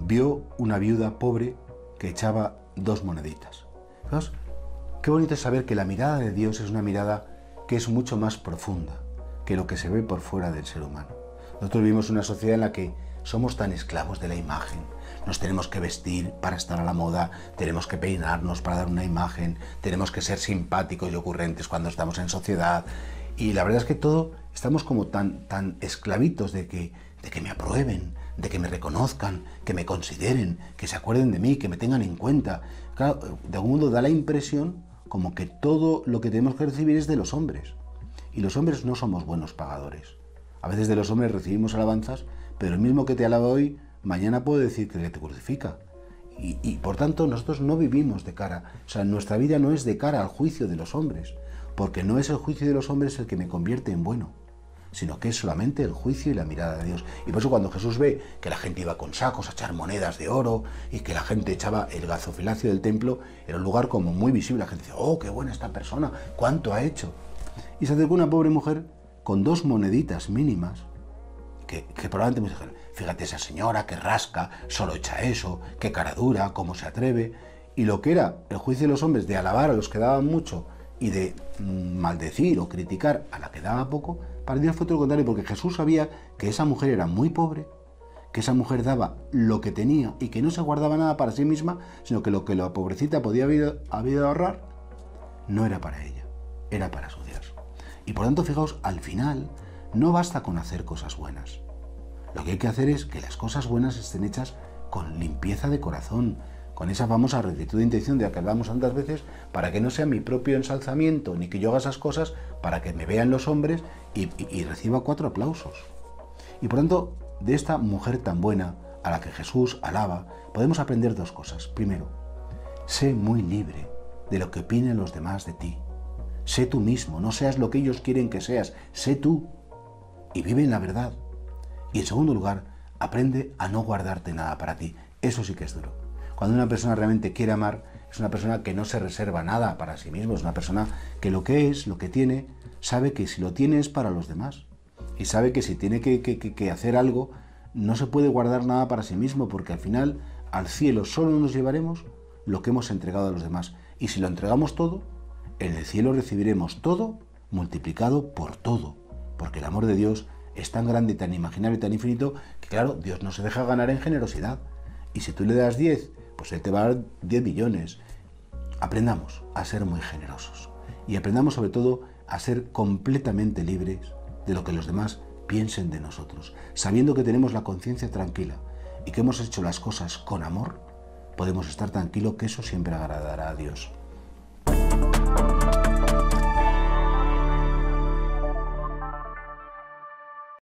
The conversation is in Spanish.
Vio una viuda pobre que echaba 2 moneditas. ¿Sabes? Qué bonito es saber que la mirada de Dios es una mirada que es mucho más profunda que lo que se ve por fuera del ser humano. Nosotros vivimos una sociedad en la que somos tan esclavos de la imagen. Nos tenemos que vestir para estar a la moda, tenemos que peinarnos para dar una imagen, tenemos que ser simpáticos y ocurrentes cuando estamos en sociedad. Y la verdad es que todo estamos como tan esclavitos de que me aprueben, de que me reconozcan, que me consideren, que se acuerden de mí, que me tengan en cuenta. Claro, de algún modo da la impresión como que todo lo que tenemos que recibir es de los hombres. Y los hombres no somos buenos pagadores. A veces de los hombres recibimos alabanzas, pero el mismo que te alaba hoy, mañana puede decir que te crucifica. Y por tanto nosotros no vivimos de cara, o sea, nuestra vida no es de cara al juicio de los hombres, porque no es el juicio de los hombres el que me convierte en bueno, sino que es solamente el juicio y la mirada de Dios. Y por eso cuando Jesús ve que la gente iba con sacos a echar monedas de oro y que la gente echaba el gazofilacio del templo, era un lugar como muy visible, la gente dice, oh, qué buena esta persona, cuánto ha hecho. Y se acercó una pobre mujer con 2 moneditas mínimas, que probablemente me dijeron, fíjate esa señora que rasca, solo echa eso, qué cara dura, cómo se atreve. Y lo que era el juicio de los hombres de alabar a los que daban mucho y de maldecir o criticar a la que daba poco, para Dios fue todo lo contrario, porque Jesús sabía que esa mujer era muy pobre, que esa mujer daba lo que tenía y que no se guardaba nada para sí misma, sino que lo que la pobrecita podía haber ahorrar no era para ella, era para su Dios. Y por tanto, fijaos, al final no basta con hacer cosas buenas. Lo que hay que hacer es que las cosas buenas estén hechas con limpieza de corazón, con esa famosa rectitud de intención de la que hablamos tantas veces, para que no sea mi propio ensalzamiento, ni que yo haga esas cosas para que me vean los hombres y reciba 4 aplausos. Y por tanto, de esta mujer tan buena, a la que Jesús alaba, podemos aprender 2 cosas. Primero, sé muy libre de lo que opinen los demás de ti. Sé tú mismo, no seas lo que ellos quieren que seas, sé tú y vive en la verdad. Y en segundo lugar, aprende a no guardarte nada para ti. Eso sí que es duro. Cuando una persona realmente quiere amar, es una persona que no se reserva nada para sí mismo, es una persona que lo que es, lo que tiene, sabe que si lo tiene es para los demás. Y sabe que si tiene que hacer algo, no se puede guardar nada para sí mismo, porque al final, al cielo solo nos llevaremos lo que hemos entregado a los demás. Y si lo entregamos todo, en el cielo recibiremos todo multiplicado por todo, porque el amor de Dios es tan grande, tan imaginario y tan infinito, que claro, Dios no se deja ganar en generosidad. Y si tú le das 10, pues él te va a dar 10 millones. Aprendamos a ser muy generosos y aprendamos sobre todo a ser completamente libres de lo que los demás piensen de nosotros. Sabiendo que tenemos la conciencia tranquila y que hemos hecho las cosas con amor, podemos estar tranquilos que eso siempre agradará a Dios.